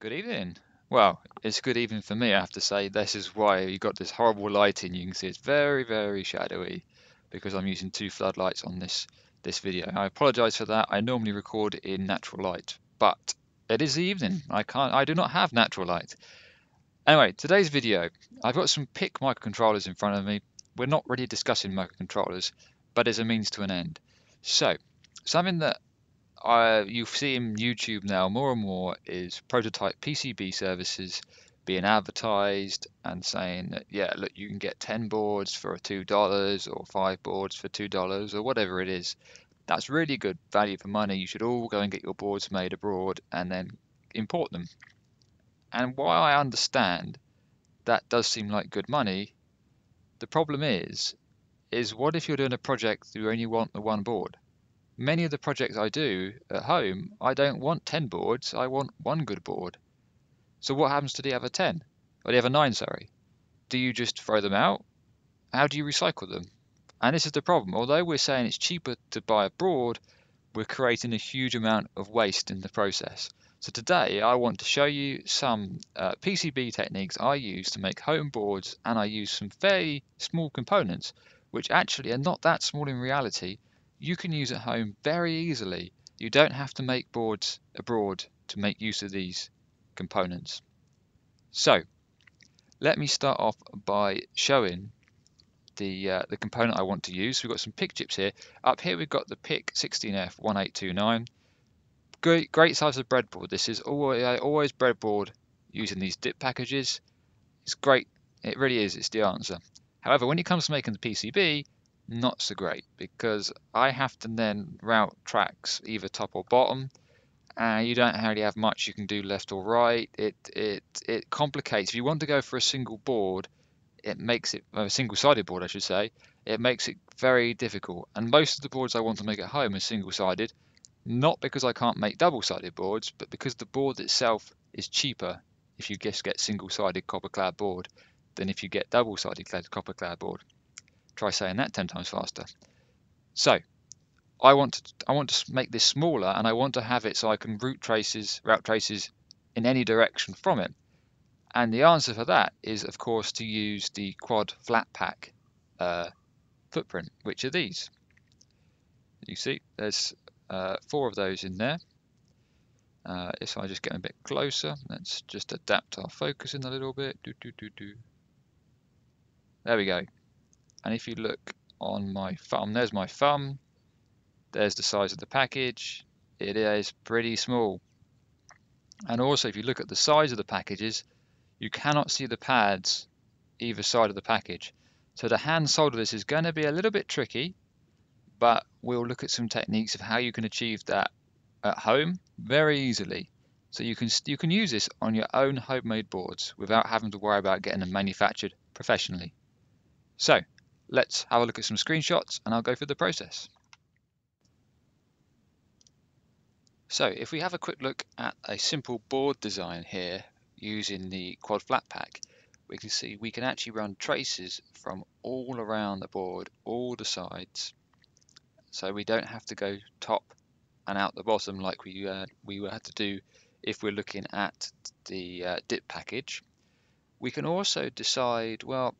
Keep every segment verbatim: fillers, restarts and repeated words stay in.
Good evening. Well, it's good evening for me, I have to say. This is why you've got this horrible lighting. You can see it's very, very shadowy because I'm using two floodlights on this, this video. I apologize for that. I normally record in natural light, but it is the evening. I can't, I do not have natural light. Anyway, today's video, I've got some P I C microcontrollers in front of me. We're not really discussing microcontrollers, but as a means to an end. So something that Uh, you see in YouTube now more and more is prototype P C B services being advertised and saying that, yeah, look, you can get ten boards for two dollars or five boards for two dollars or whatever it is. That's really good value for money. You should all go and get your boards made abroad and then import them. And while I understand that does seem like good money, the problem is, is what if you're doing a project you only want the one board? Many of the projects I do at home, I don't want ten boards, I want one good board. So what happens to the other ten? Or the other nine, sorry. Do you just throw them out? How do you recycle them? And this is the problem. Although we're saying it's cheaper to buy abroad, we're creating a huge amount of waste in the process. So today I want to show you some uh, P C B techniques I use to make home boards, and I use some fairly small components, which actually are not that small in reality. You can use at home very easily. You don't have to make boards abroad to make use of these components. So let me start off by showing the uh, the component I want to use. We've got some P I C chips here. Up here we've got the P I C sixteen F eighteen twenty-nine. Great, great size of breadboard. This is always, I always breadboard using these D I P packages. It's great. It really is. It's the answer. However, when it comes to making the P C B, not so great, because I have to then route tracks either top or bottom, and you don't really have much you can do left or right. It it it complicates. If you want to go for a single board, it makes it a single-sided board, I should say. It makes it very difficult. And most of the boards I want to make at home are single-sided, not because I can't make double-sided boards, but because the board itself is cheaper if you just get single-sided copper-clad board than if you get double-sided copper-clad board. Try saying that ten times faster. So I want to I want to make this smaller, and I want to have it so I can route traces route traces in any direction from it. And the answer for that is, of course, to use the quad flat pack uh, footprint, which are these. You see, there's uh, four of those in there. Uh, if I just get a bit closer, let's just adapt our focus in a little bit. Do do do do. There we go. And if you look on my thumb, there's my thumb, there's the size of the package. It is pretty small. And also, if you look at the size of the packages, you cannot see the pads either side of the package. So the hand solder this is going to be a little bit tricky, but we'll look at some techniques of how you can achieve that at home very easily. So you can, you can use this on your own homemade boards without having to worry about getting them manufactured professionally. So let's have a look at some screenshots and I'll go through the process. So if we have a quick look at a simple board design here using the quad flat pack, we can see we can actually run traces from all around the board, all the sides. So we don't have to go top and out the bottom like we, uh, we would have to do if we're looking at the uh, D I P package. We can also decide, well,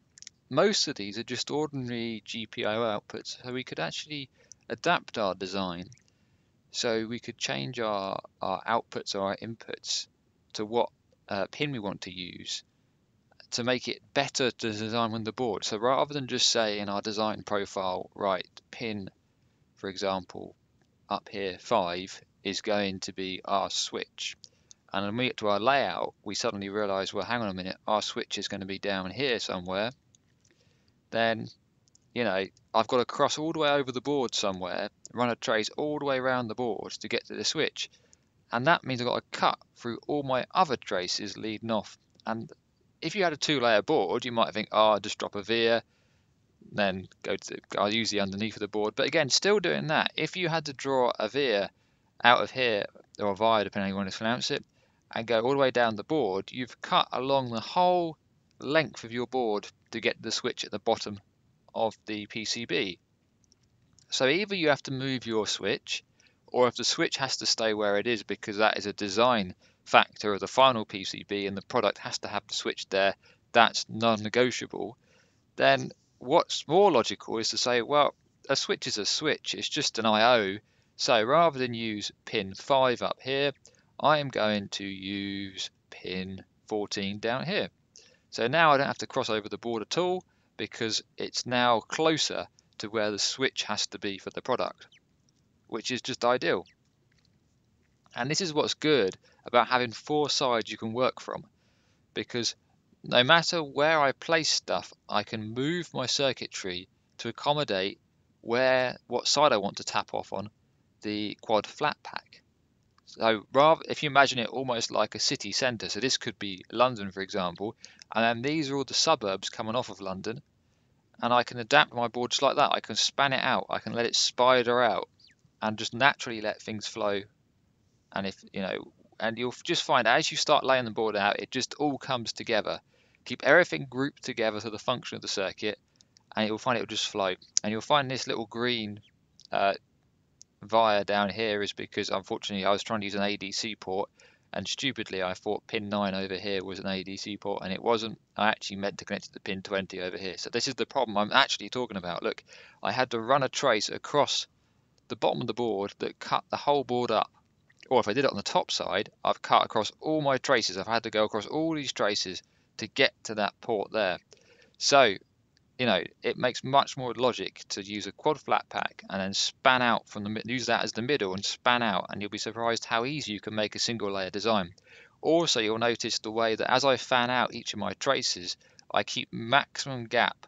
most of these are just ordinary G P I O outputs, so we could actually adapt our design. So we could change our, our outputs or our inputs to what uh, pin we want to use to make it better to design on the board. So rather than just say in our design profile, right, pin, for example, up here, five, is going to be our switch. And when we get to our layout, we suddenly realize, well, hang on a minute, our switch is going to be down here somewhere. Then, you know, I've got to cross all the way over the board somewhere, run a trace all the way around the board to get to the switch. And that means I've got to cut through all my other traces leading off. And if you had a two layer board, you might think, oh, I'll just drop a via, then go to the, I'll use the underneath of the board. But again, still doing that. If you had to draw a via out of here, or via, depending on how you want to pronounce it, and go all the way down the board, you've cut along the whole length of your board to get the switch at the bottom of the P C B. So either you have to move your switch, or if the switch has to stay where it is because that is a design factor of the final P C B and the product has to have the switch there, that's non-negotiable, then what's more logical is to say, well, a switch is a switch, it's just an I O. So rather than use pin five up here, I am going to use pin fourteen down here. So now I don't have to cross over the board at all because it's now closer to where the switch has to be for the product, which is just ideal. And this is what's good about having four sides you can work from, because no matter where I place stuff, I can move my circuitry to accommodate where what side I want to tap off on the quad flat pack. So rather, if you imagine it almost like a city centre, so this could be London, for example, and then these are all the suburbs coming off of London, and I can adapt my board just like that. I can span it out, I can let it spider out, and just naturally let things flow. And if you know, and you'll just find as you start laying the board out, it just all comes together. Keep everything grouped together to the function of the circuit, and you'll find it will just flow. And you'll find this little green Uh, via down here is because unfortunately I was trying to use an A D C port, and stupidly I thought pin nine over here was an A D C port, and it wasn't. I actually meant to connect it to pin twenty over here. So this is the problem I'm actually talking about. Look, I had to run a trace across the bottom of the board that cut the whole board up, or if I did it on the top side, I've cut across all my traces. I've had to go across all these traces to get to that port there. So you know, it makes much more logic to use a quad flat pack and then span out from the use that as the middle and span out, and you'll be surprised how easy you can make a single layer design. Also, you'll notice the way that as I fan out each of my traces, I keep maximum gap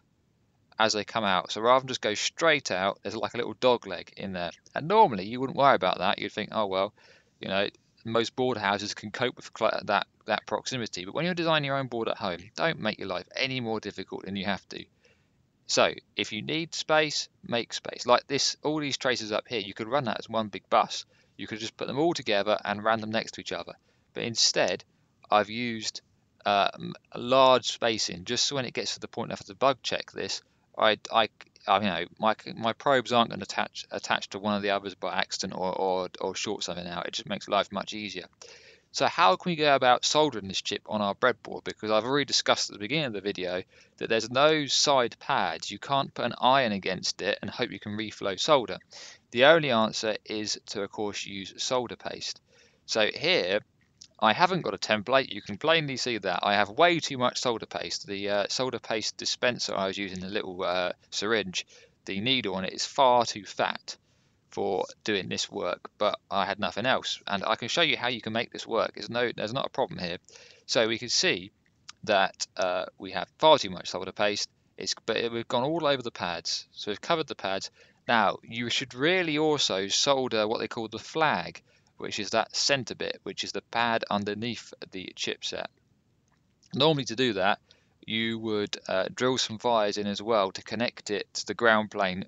as they come out. So rather than just go straight out, there's like a little dog leg in there. And normally you wouldn't worry about that. You'd think, oh well, you know, most board houses can cope with that that proximity. But when you're designing your own board at home, don't make your life any more difficult than you have to. So if you need space, make space. Like this, all these traces up here, you could run that as one big bus. You could just put them all together and run them next to each other. But instead, I've used um, a large spacing, just so when it gets to the point I have to bug check this, I, I, I you know, my my probes aren't going to attach attach to one of the others by accident or, or or short something out. It just makes life much easier. So how can we go about soldering this chip on our breadboard? Because I've already discussed at the beginning of the video that there's no side pads. You can't put an iron against it and hope you can reflow solder. The only answer is to, of course, use solder paste. So here, I haven't got a template. You can plainly see that. I have way too much solder paste. The uh, solder paste dispenser I was using, the little uh, syringe, the needle on it is far too fat for doing this work, but I had nothing else, and I can show you how you can make this work. There's no, there's not a problem here. So we can see that uh, we have far too much solder paste. It's, but it, we've gone all over the pads, so we've covered the pads. Now you should really also solder what they call the flag, which is that center bit, which is the pad underneath the chipset. Normally to do that, you would uh, drill some vias in as well to connect it to the ground plane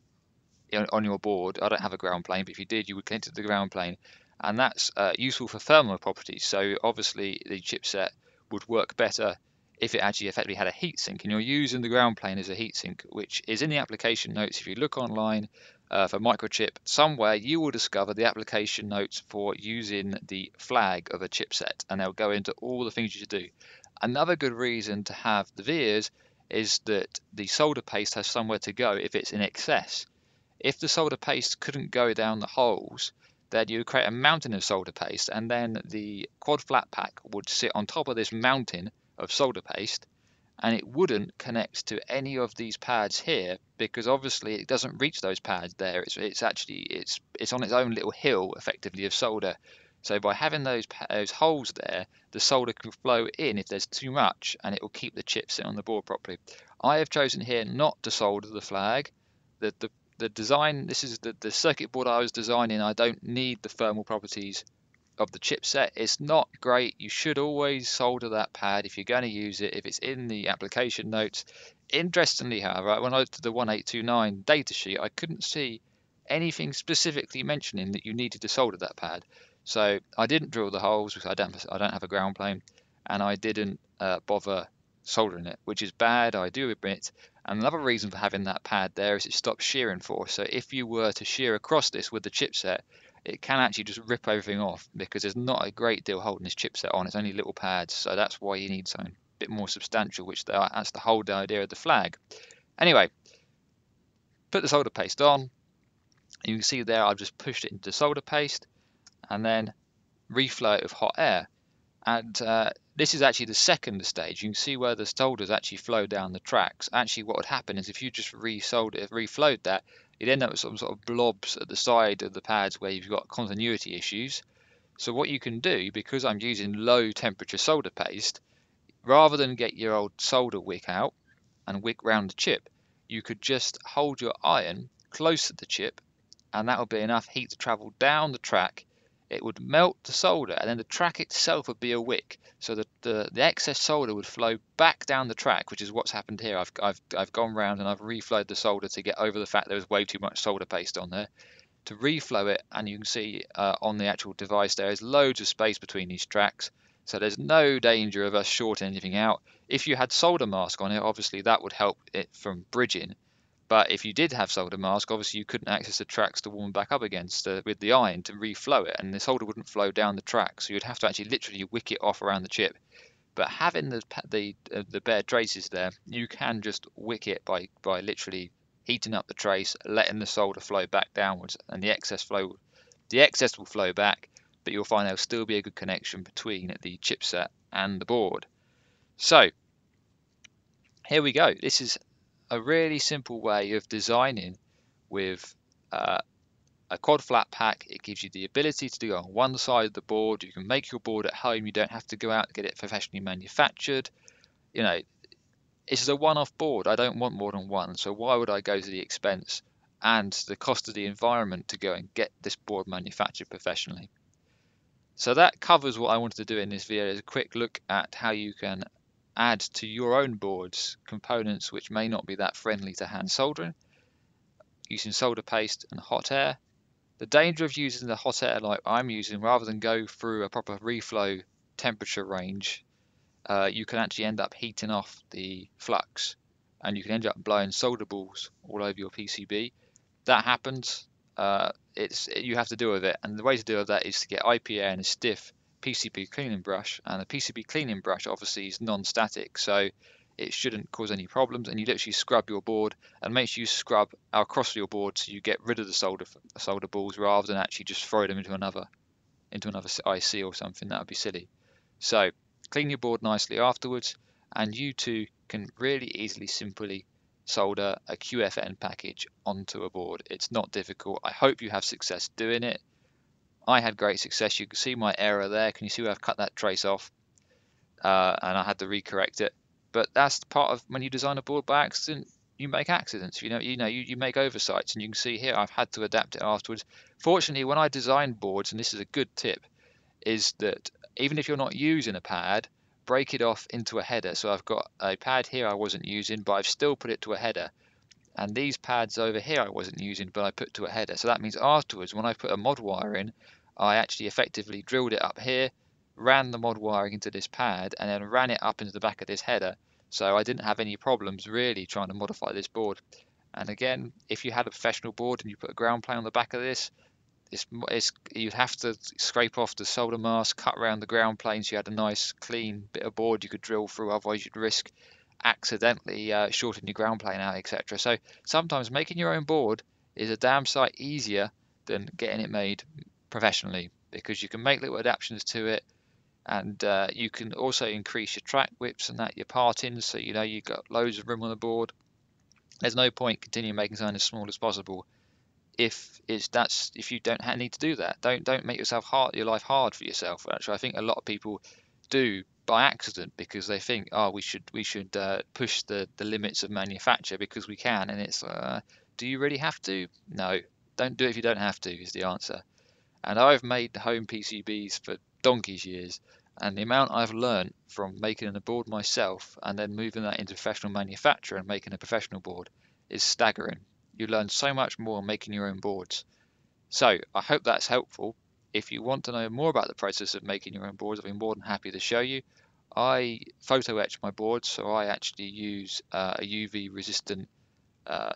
on your board. I don't have a ground plane, but if you did, you would connect it to the ground plane, and that's uh, useful for thermal properties. So obviously the chipset would work better if it actually effectively had a heatsink, and you're using the ground plane as a heatsink, which is in the application notes. If you look online uh, for microchip somewhere, you will discover the application notes for using the flag of a chipset, and they'll go into all the things you should do. Another good reason to have the vias is that the solder paste has somewhere to go if it's in excess. If the solder paste couldn't go down the holes, then you would create a mountain of solder paste, and then the quad flat pack would sit on top of this mountain of solder paste, and it wouldn't connect to any of these pads here, because obviously it doesn't reach those pads there. It's, it's actually it's it's on its own little hill effectively of solder. So by having those those holes there, the solder can flow in if there's too much, and it will keep the chip sitting on the board properly. I have chosen here not to solder the flag. The, the The design, this is the, the circuit board I was designing. I don't need the thermal properties of the chipset. It's not great. You should always solder that pad if you're going to use it, if it's in the application notes. Interestingly, however, when I did the eighteen two nine datasheet, I couldn't see anything specifically mentioning that you needed to solder that pad. So I didn't drill the holes because I don't, I don't have a ground plane, and I didn't uh, bother soldering it, which is bad, I do admit. And another reason for having that pad there is it stops shearing force. So if you were to shear across this with the chipset, it can actually just rip everything off because there's not a great deal holding this chipset on. It's only little pads, so that's why you need something a bit more substantial, which that's the whole idea of the flag. Anyway, put the solder paste on. You can see there I've just pushed it into the solder paste and then reflow it with hot air. And uh, this is actually the second stage. You can see where the solders actually flow down the tracks. Actually, what would happen is if you just re-solder, reflowed that, you'd end up with some sort of blobs at the side of the pads where you've got continuity issues. So what you can do, because I'm using low temperature solder paste, rather than get your old solder wick out and wick round the chip, you could just hold your iron close to the chip, and that would be enough heat to travel down the track. It would melt the solder, and then the track itself would be a wick, so that the, the excess solder would flow back down the track, which is what's happened here. I've, I've, I've gone round and I've reflowed the solder to get over the fact there was way too much solder paste on there, to reflow it, and you can see uh, on the actual device there is loads of space between these tracks, so there's no danger of us shorting anything out. If you had solder mask on it, obviously that would help it from bridging. But if you did have solder mask, obviously you couldn't access the tracks to warm back up against uh, with the iron to reflow it, and the solder wouldn't flow down the track, so you'd have to actually literally wick it off around the chip. But having the the, uh, the bare traces there, you can just wick it by by literally heating up the trace, letting the solder flow back downwards, and the excess flow, the excess will flow back, but you'll find there'll still be a good connection between the chipset and the board. So here we go. This is a really simple way of designing with uh, a quad flat pack. It gives you the ability to do it on one side of the board. You can make your board at home. You don't have to go out and get it professionally manufactured. You know, it's a one-off board. I don't want more than one, so why would I go to the expense and the cost of the environment to go and get this board manufactured professionally? So that covers what I wanted to do in this video, is a quick look at how you can add to your own board's components which may not be that friendly to hand soldering, using solder paste and hot air. The danger of using the hot air like I'm using, rather than go through a proper reflow temperature range, uh, you can actually end up heating off the flux, and you can end up blowing solder balls all over your P C B. That happens. Uh, it's it, you have to deal with it, and the way to deal with that is to get I P A and a stiff P C B cleaning brush, and the P C B cleaning brush obviously is non-static, so it shouldn't cause any problems. And you literally scrub your board, and make sure you scrub across your board so you get rid of the solder solder balls, rather than actually just throw them into another into another I C or something. That would be silly. So clean your board nicely afterwards, and you too can really easily, simply solder a Q F N package onto a board. It's not difficult. I hope you have success doing it. I had great success. You can see my error there. Can you see where I've cut that trace off? Uh, and I had to recorrect it. But that's part of when you design a board by accident, you make accidents. You know, you know, you, you make oversights. And you can see here I've had to adapt it afterwards. Fortunately, when I design boards, and this is a good tip, is that even if you're not using a pad, break it off into a header. So I've got a pad here I wasn't using, but I've still put it to a header. And these pads over here I wasn't using, but I put to a header. So that means afterwards, when I put a mod wire in, I actually effectively drilled it up here, ran the mod wiring into this pad, and then ran it up into the back of this header. So I didn't have any problems really trying to modify this board. And again, if you had a professional board and you put a ground plane on the back of this, it's, it's, you'd have to scrape off the solder mask, cut around the ground plane so you had a nice clean bit of board you could drill through, otherwise you'd risk accidentally uh, shorten your ground plane out, etc. So sometimes making your own board is a damn sight easier than getting it made professionally, because you can make little adaptations to it, and uh, you can also increase your track widths and that, your partings, so you know you've got loads of room on the board. There's no point continuing making something as small as possible if it's that's if you don't need to do that. Don't don't make yourself hard your life hard for yourself. Actually, I think a lot of people do by accident, because they think, oh, we should we should uh, push the the limits of manufacture because we can, and it's uh, do you really have to? No, don't do it if you don't have to, is the answer. And I've made home P C Bs for donkey's years, and the amount I've learned from making a board myself and then moving that into professional manufacture and making a professional board is staggering. You learn so much more making your own boards. So I hope that's helpful. If you want to know more about the process of making your own boards, I'll be more than happy to show you. I photo etch my boards, so I actually use uh, a U V resistant uh,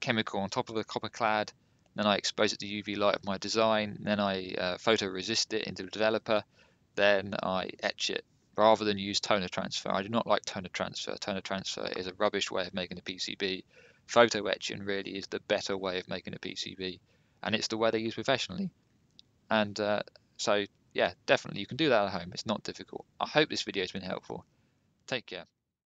chemical on top of a copper clad then I expose it to U V light of my design, then I uh, photoresist it into the developer, then I etch it rather than use toner transfer. I do not like toner transfer. Toner transfer is a rubbish way of making a P C B. Photo etching really is the better way of making a P C B, and it's the way they use professionally. And uh, so, yeah, definitely you can do that at home. It's not difficult. I hope this video has been helpful. Take care.